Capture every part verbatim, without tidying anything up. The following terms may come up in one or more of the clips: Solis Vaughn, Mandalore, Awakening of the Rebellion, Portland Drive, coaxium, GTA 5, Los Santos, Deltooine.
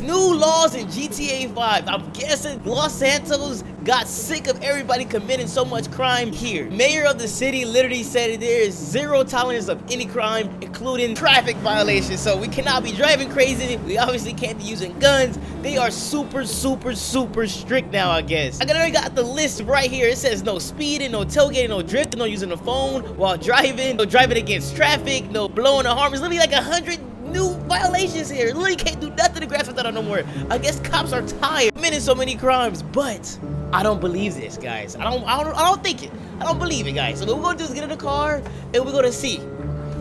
There's new laws in G T A five. I'm guessing Los Santos got sick of everybody committing so much crime here. Mayor of the city literally said there is zero tolerance of any crime, including traffic violations. So we cannot be driving crazy. We obviously can't be using guns. They are super, super, super strict now, I guess. I already got the list right here. It says no speeding, no tailgating, no drifting, no using the phone while driving, no driving against traffic, no blowing the horn. It's literally like a hundred new violations here. Literally can't do nothing to grasp without it no more. I guess cops are tired committing so many crimes, but I don't believe this, guys. I don't, I don't, I don't think it. I don't believe it, guys. So what we're gonna do is get in the car and we're gonna see.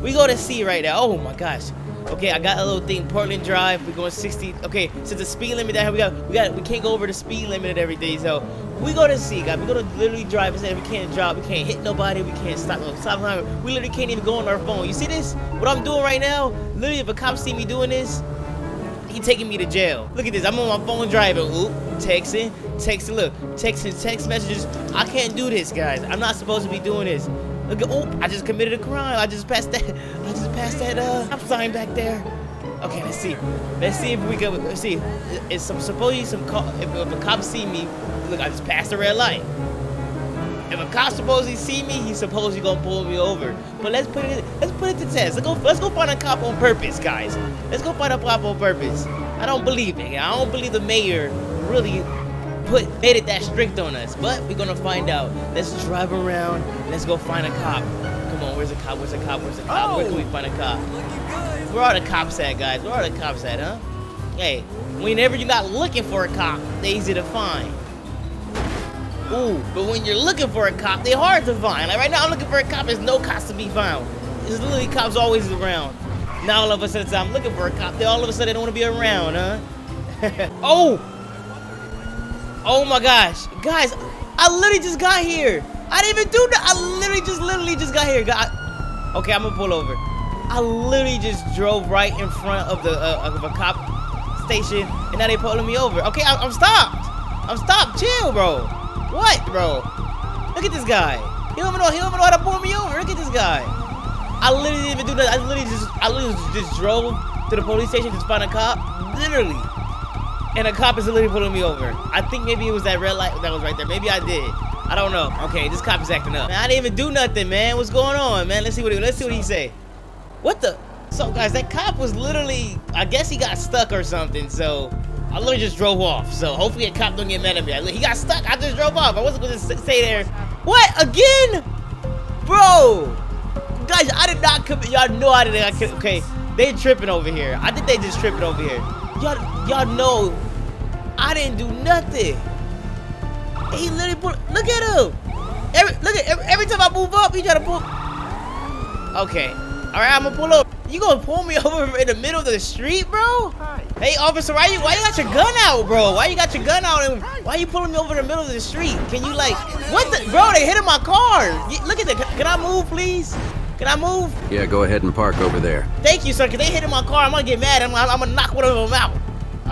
We go to see right now. Oh my gosh. Okay, I got a little thing. Portland Drive. We're going sixty. Okay, since so the speed limit down here, we got, we got, we can't go over the speed limit and everything. So we go to see, guys. We go to literally drive and say we can't drive, we can't hit nobody, we can't stop, no stop climbing. We literally can't even go on our phone. You see this? What I'm doing right now? Literally, if a cop see me doing this, he taking me to jail. Look at this. I'm on my phone driving. Oop, texting, texting. Look, texting, text messages. I can't do this, guys. I'm not supposed to be doing this. Look at, oh, I just committed a crime. I just passed that, I just passed that, uh, stop sign back there. Okay, let's see. Let's see if we can, let's see. It's some, supposedly some, if, if a cop see me, look, I just passed the red light. If a cop supposedly see me, he's supposedly gonna pull me over. But let's put it, let's put it to test. Let's go, let's go find a cop on purpose, guys. Let's go find a cop on purpose. I don't believe it. I don't believe the mayor really Put, made it that strict on us, but we're gonna find out. Let's drive around. Let's go find a cop. Come on, where's the cop? Where's the cop? Where's the cop? Oh, where can we find a cop? Where are the cops at, guys? Where are the cops at, huh? Hey, whenever you're not looking for a cop, they easy to find. Ooh, but when you're looking for a cop, they hard to find. Like right now, I'm looking for a cop. There's no cops to be found. There's literally cops always around. Now all of a sudden, I'm looking for a cop. They all of a sudden don't want to be around, huh? Oh. Oh my gosh, guys! I literally just got here. I didn't even do that. I literally just, literally just got here, guys. Okay, I'm gonna pull over. I literally just drove right in front of the uh, of a cop station, and now they pulling me over. Okay, I I'm stopped. I'm stopped. Chill, bro. What, bro? Look at this guy. He don't even know. He don't even know how to pull me over. Look at this guy. I literally didn't even do that. I literally just, I literally just drove to the police station to find a cop. Literally. And a cop is literally pulling me over. I think maybe it was that red light that was right there. Maybe I did. I don't know. Okay, this cop is acting up. Man, I didn't even do nothing, man. What's going on, man? Let's see what he, let's see what he say. What the? So, guys, that cop was literally, I guess he got stuck or something. So, I literally just drove off. So, hopefully a cop don't get mad at me. He got stuck. I just drove off. I wasn't going to stay there. What? Again? Bro. Guys, I did not commit. Y'all know I didn't. I could, okay, they tripping over here. I think they just tripping over here. Y'all, y'all know I didn't do nothing. He literally put, look at him. Every, look at every, every time I move up, he try to pull. Okay, all right, I'm gonna pull up. You gonna pull me over in the middle of the street, bro? Hi. Hey, officer, why you, why you got your gun out, bro? Why you got your gun out? And why you pulling me over in the middle of the street? Can you like, what the, bro? They hitting my car. Look at that. Can I move, please? Can I move? Yeah, go ahead and park over there. Thank you, sir, because they hit in my car. I'm going to get mad. I'm, I'm, I'm going to knock one of them out.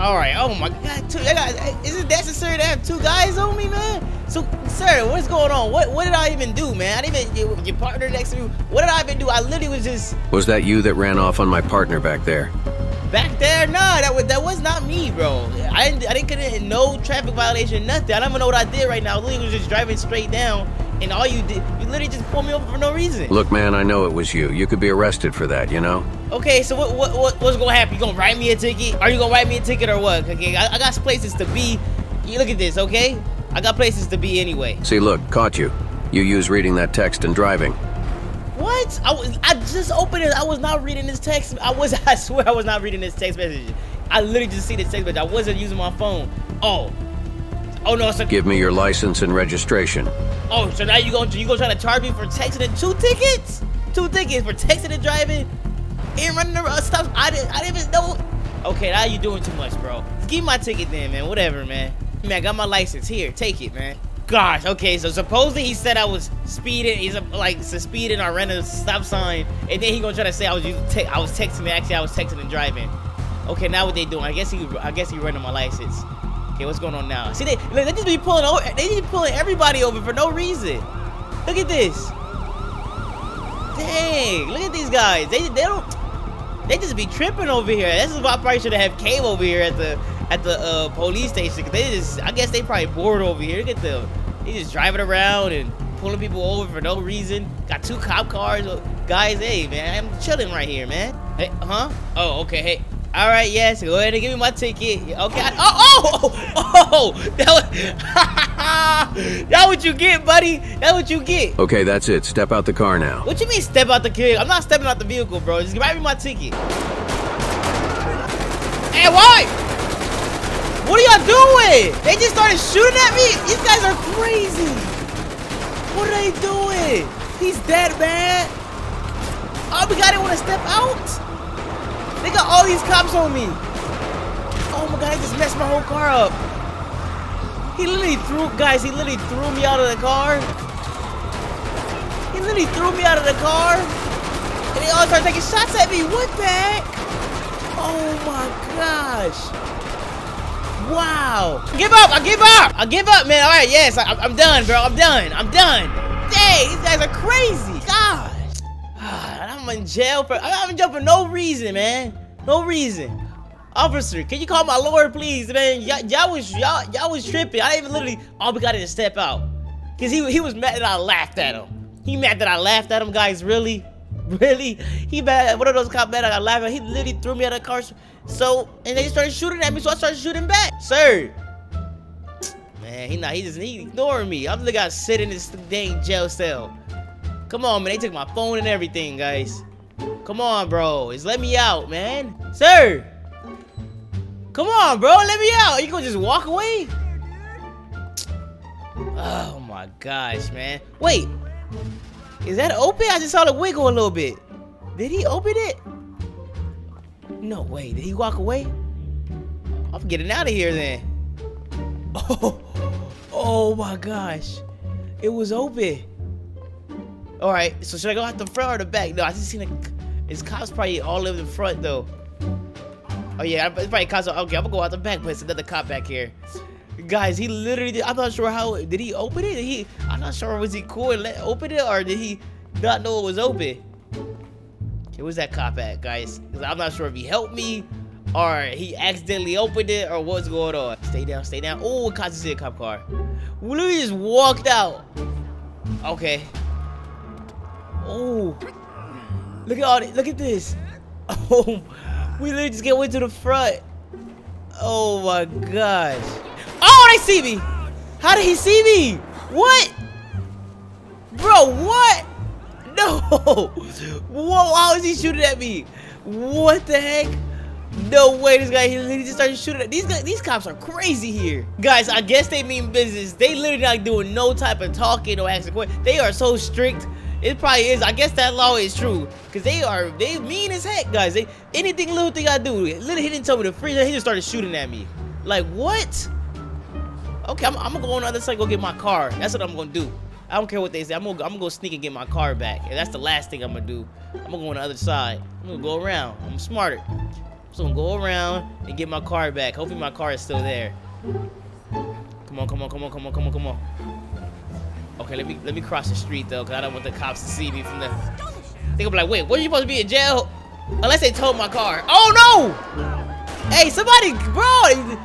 All right. Oh, my God. Two, got, is it necessary to have two guys on me, man? So, sir, what's going on? What What did I even do, man? I didn't even... Your partner next to me. What did I even do? I literally was just... Was that you that ran off on my partner back there? Back there? No, that was, that was not me, bro. I didn't, I didn't commit no traffic violation, nothing. I don't even know what I did right now. I literally was just driving straight down. And all you did, you literally just pulled me over for no reason. Look, man, I know it was you. You could be arrested for that, you know? Okay, so what, what, what what's going to happen? You going to write me a ticket? Are you going to write me a ticket or what? Okay, I, I got places to be. You look at this, okay? I got places to be anyway. See, look, caught you. You use reading that text and driving. What? I, was, I just opened it. I was not reading this text. I was. I swear I was not reading this text message. I literally just see this text message. I wasn't using my phone. Oh. Oh, no, sir. Give me your license and registration. Oh, so now you gonna you gonna try to charge me for texting and two tickets? Two tickets for texting and driving and running around stuff. I didn't I didn't even know. Okay, now you doing too much, bro. Give me my ticket then, man. Whatever, man. Man, I got my license here. Take it, man. Gosh. Okay, so supposedly he said I was speeding. He's like speeding or running a stop sign, and then he gonna try to say I was using I was texting. Actually, I was texting and driving. Okay, now what they doing? I guess he I guess he running my license. Okay, what's going on now? See, they they just be pulling over. They just be pulling everybody over for no reason. Look at this. Dang! Look at these guys. They they don't. They just be tripping over here. This is why I probably should have came over here at the at the uh, police station. They just, I guess they probably bored over here. Look at them. They just driving around and pulling people over for no reason. Got two cop cars. Guys, hey, man, I'm chilling right here, man. Hey, huh? Oh, okay, hey. All right, yes, go ahead and give me my ticket. Okay. I, oh, oh, oh, oh, that was, that what you get, buddy. That what you get. Okay, that's it. Step out the car now. What you mean step out the car? I'm not stepping out the vehicle, bro. Just give me my ticket. Hey, why? What are y'all doing? They just started shooting at me? These guys are crazy. What are they doing? He's dead, man. Oh, we got it. Want to step out? They got all these cops on me. Oh my god, I just messed my whole car up. He literally threw, guys, he literally threw me out of the car. He literally threw me out of the car. And they all started taking shots at me. What the heck? Oh my gosh. Wow. I give up, I give up. I give up, man. All right, yes, I, I'm done, bro. I'm done, I'm done. Dang, these guys are crazy. God. I'm in jail for I'm in jail for no reason, man. No reason. Officer, can you call my lord, please, man? Y'all was y'all y'all was tripping. I even literally all we got to step out, cause he he was mad that I laughed at him. He mad that I laughed at him, guys. Really, really. He mad. One of those cops mad that I laughed at him. He literally threw me out of the car. So and they started shooting at me, so I started shooting back, sir. Man, he not he just he ignoring me. I'm the guy sitting in this dang jail cell. Come on, man. They took my phone and everything, guys. Come on, bro. Just let me out, man. Sir. Come on, bro. Let me out. Are you gonna just walk away? Oh, my gosh, man. Wait. Is that open? I just saw it wiggle a little bit. Did he open it? No way. Did he walk away? I'm getting out of here, then. Oh, oh my gosh. It was open. All right, so should I go out the front or the back? No, I just seen a, his cops probably all live in the front though. Oh yeah, it's probably cops. Okay, I'm gonna go out the back, but it's another cop back here. Guys, he literally, did, I'm not sure how, did he open it? Did he, I'm not sure, was he cool and let open it or did he not know it was open? Okay, where's that cop at, guys? Cause I'm not sure if he helped me or he accidentally opened it or what's going on. Stay down, stay down. Oh, cops is in a cop car. We literally just walked out. Okay. Oh, look at all this. Look at this. Oh, we literally just get way to the front. Oh my gosh. Oh, they see me. How did he see me? What? Bro, what? No. Whoa, how is he shooting at me? What the heck? No way, this guy, he, he just started shooting at these guys. These cops are crazy here. Guys, I guess they mean business. They literally not doing no type of talking or asking questions. They are so strict. It probably is. I guess that law is true, cause they are they mean as heck, guys. They anything little thing I do, literally he didn't tell me to freeze. He just started shooting at me. Like what? Okay, I'm, I'm gonna go on the other side, go get my car. That's what I'm gonna do. I don't care what they say. I'm gonna I'm gonna go sneak and get my car back. And that's the last thing I'm gonna do. I'm gonna go on the other side. I'm gonna go around. I'm smarter. So I'm gonna go around and get my car back. Hopefully my car is still there. Come on, come on, come on, come on, come on, come on. Okay, let me let me cross the street though, cause I don't want the cops to see me from the. They gonna be like, wait, what are you supposed to be in jail? Unless they towed my car. Oh no! Hey, somebody, bro,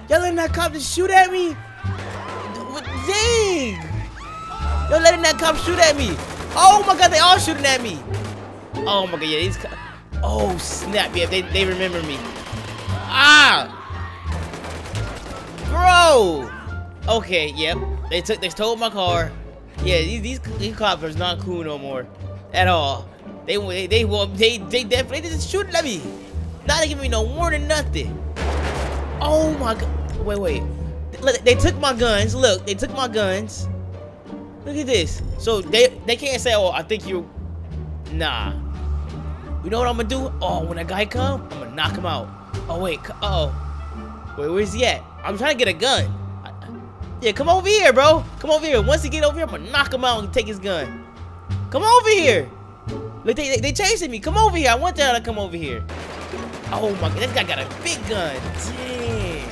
y'all letting that cop just shoot at me? Dang! Y'all letting that cop shoot at me? Oh my god, they all shooting at me! Oh my god, yeah, these. Cops. Oh snap! Yeah, they they remember me. Ah, bro. Okay, yep. They took they towed my car. Yeah, these, these these cops are not cool no more, at all. They they they well, they they definitely they just shooting at me. Not giving me no warning, nothing. Oh my god! Wait wait, they, they took my guns. Look, they took my guns. Look at this. So they they can't say, oh, I think you. Nah. You know what I'm gonna do? Oh, when that guy come, I'm gonna knock him out. Oh wait, uh oh. Wait, where's he at? I'm trying to get a gun. Yeah, come over here, bro. Come over here. Once he get over here, I'm gonna knock him out and take his gun. Come over here. Look, they, they, they chasing me. Come over here. I want y'all to come over here. Oh my god, this guy got a big gun. Dang.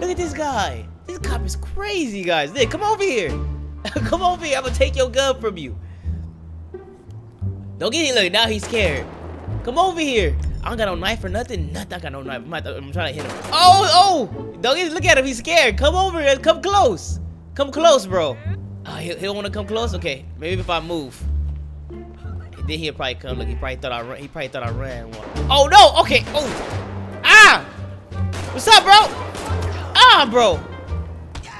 Look at this guy. This cop is crazy, guys. Look, come over here. Come over here. I'm gonna take your gun from you. Don't get it. Look, now he's scared. Come over here. I don't got no knife or nothing. Nothing. I got no knife. I'm, to, I'm trying to hit him. Oh, oh! Don't even look at him. He's scared. Come over here. Come close. Come close, bro. Oh, he, he don't want to come close. Okay, maybe if I move. Then he'll probably come. Look, he probably thought I ran. He probably thought I ran. Oh no! Okay. Oh. Ah! What's up, bro? Ah, bro.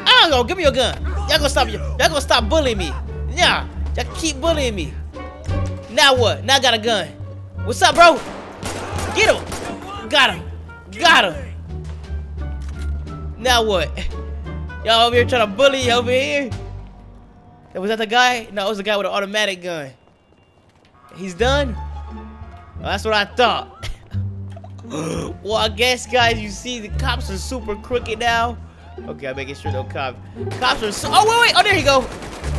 Ah, yo, give me your gun. Y'all gonna stop? Y'all gonna stop bullying me? Nah. Y'all keep bullying me. Now what? Now I got a gun. What's up, bro? Get him. Got him. Got him. Now what? Y'all over here trying to bully you over here? Was that the guy? No, it was the guy with an automatic gun. He's done? Well, that's what I thought. Well, I guess, guys, you see the cops are super crooked now. Okay, I'm making sure no cop. Cops are so... Oh, wait, wait. Oh, there you go.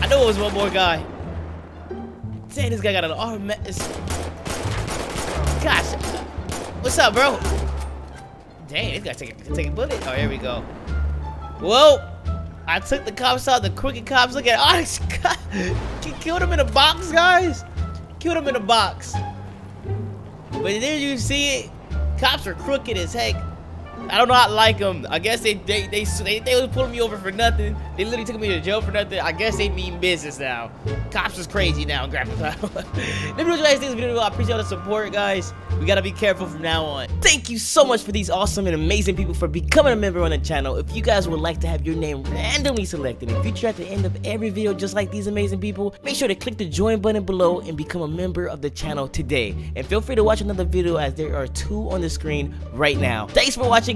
I know it was one more guy. Dang, this guy got an arm. Gosh. What's up, bro? Dang, this guy take a, take a bullet. Oh, here we go. Well, I took the cops out. The crooked cops. Look at... Oh, this guy. Killed him in a box, guys. Killed him in a box. But there you see it. Cops are crooked as heck. I don't know how I like them. I guess they they, they they they was pulling me over for nothing. They literally took me to jail for nothing. I guess they mean business now. Cops is crazy now. Grab the title. Let me know what you guys think of this video. I appreciate all the support, guys. We gotta be careful from now on. Thank you so much for these awesome and amazing people for becoming a member on the channel. If you guys would like to have your name randomly selected in the future at the end of every video, just like these amazing people, make sure to click the join button below and become a member of the channel today. And feel free to watch another video as there are two on the screen right now. Thanks for watching,